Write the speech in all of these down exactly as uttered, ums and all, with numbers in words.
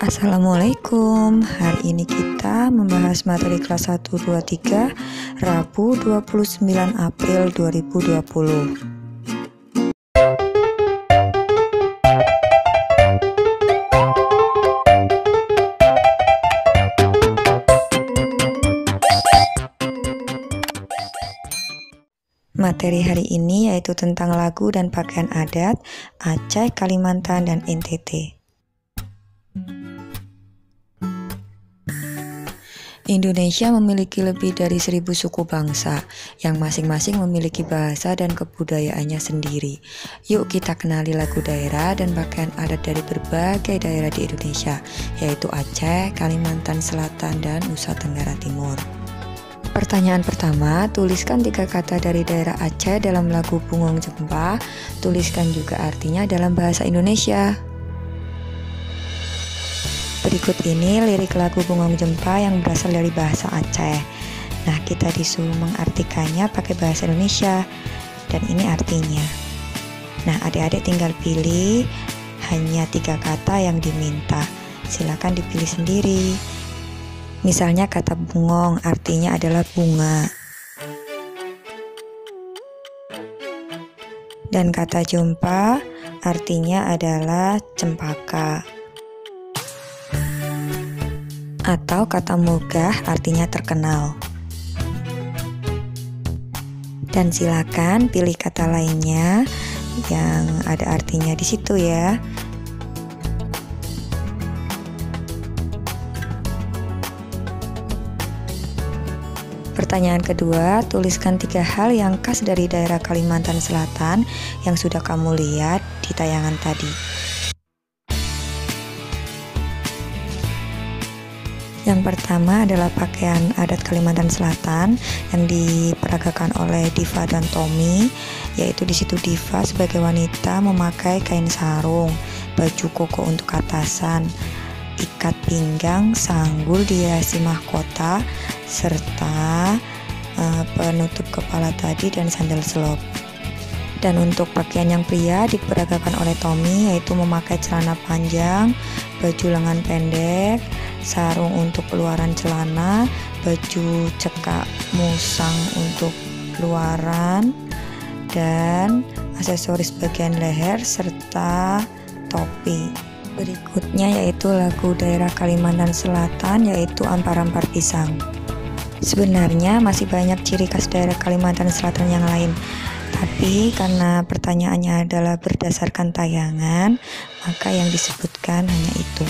Assalamualaikum. Hari ini kita membahas materi kelas satu dua tiga Rabu dua puluh sembilan April dua ribu dua puluh. Materi hari ini yaitu tentang lagu dan pakaian adat Aceh, Kalimantan, dan N T T. Indonesia memiliki lebih dari seribu suku bangsa yang masing-masing memiliki bahasa dan kebudayaannya sendiri. Yuk kita kenali lagu daerah dan pakaian adat dari berbagai daerah di Indonesia, yaitu Aceh, Kalimantan Selatan, dan Nusa Tenggara Timur. Pertanyaan pertama, tuliskan tiga kata dari daerah Aceh dalam lagu Bungong Jeumpa. Tuliskan juga artinya dalam bahasa Indonesia. Berikut ini lirik lagu Bungong Jeumpa yang berasal dari bahasa Aceh. Nah, kita disuruh mengartikannya pakai bahasa Indonesia, dan ini artinya. Nah, adik-adik tinggal pilih hanya tiga kata yang diminta. Silakan dipilih sendiri. Misalnya kata bungong artinya adalah bunga. Dan kata jumpa artinya adalah cempaka. Atau kata mogah artinya terkenal. Dan silakan pilih kata lainnya yang ada artinya di situ ya. Pertanyaan kedua, tuliskan tiga hal yang khas dari daerah Kalimantan Selatan yang sudah kamu lihat di tayangan tadi. Yang pertama adalah pakaian adat Kalimantan Selatan yang diperagakan oleh Diva dan Tommy, yaitu di situ Diva sebagai wanita memakai kain sarung, baju koko untuk atasan, ikat pinggang, sanggul dihiasi mahkota, serta uh, penutup kepala tadi dan sandal selop. Dan untuk pakaian yang pria diperagakan oleh Tommy, yaitu memakai celana panjang, baju lengan pendek, sarung untuk luaran celana, baju cekak musang untuk luaran, dan aksesoris bagian leher serta topi. Berikutnya yaitu lagu daerah Kalimantan Selatan, yaitu Ampar-ampar Pisang. Sebenarnya masih banyak ciri khas daerah Kalimantan Selatan yang lain, tapi karena pertanyaannya adalah berdasarkan tayangan, maka yang disebutkan hanya itu.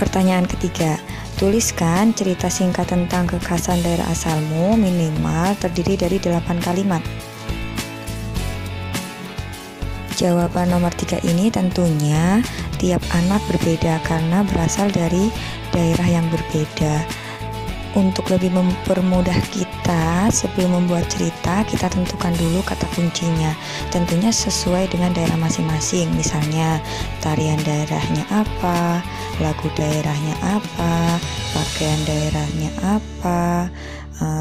Pertanyaan ketiga, tuliskan cerita singkat tentang kekhasan daerah asalmu, minimal terdiri dari delapan kalimat. Jawaban nomor tiga ini tentunya tiap anak berbeda karena berasal dari daerah yang berbeda. Untuk lebih mempermudah kita, sebelum membuat cerita, kita tentukan dulu kata kuncinya. Tentunya sesuai dengan daerah masing-masing. Misalnya, tarian daerahnya apa, lagu daerahnya apa, pakaian daerahnya apa,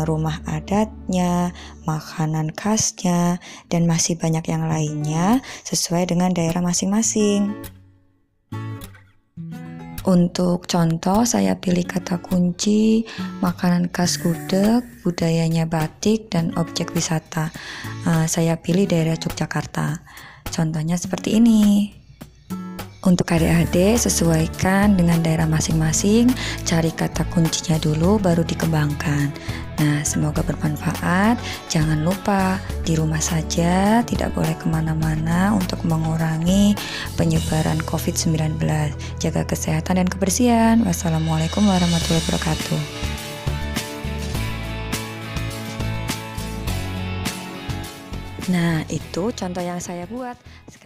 rumah adatnya, makanan khasnya, dan masih banyak yang lainnya sesuai dengan daerah masing-masing. Untuk contoh, saya pilih kata kunci makanan khas gudeg, budayanya batik, dan objek wisata. Uh, saya pilih daerah Yogyakarta. Contohnya seperti ini. Untuk adik-adik, sesuaikan dengan daerah masing-masing, cari kata kuncinya dulu baru dikembangkan. Nah, semoga bermanfaat. Jangan lupa di rumah saja, tidak boleh kemana-mana untuk mengurangi penyebaran covid sembilan belas. Jaga kesehatan dan kebersihan. Wassalamualaikum warahmatullahi wabarakatuh. Nah, itu contoh yang saya buat.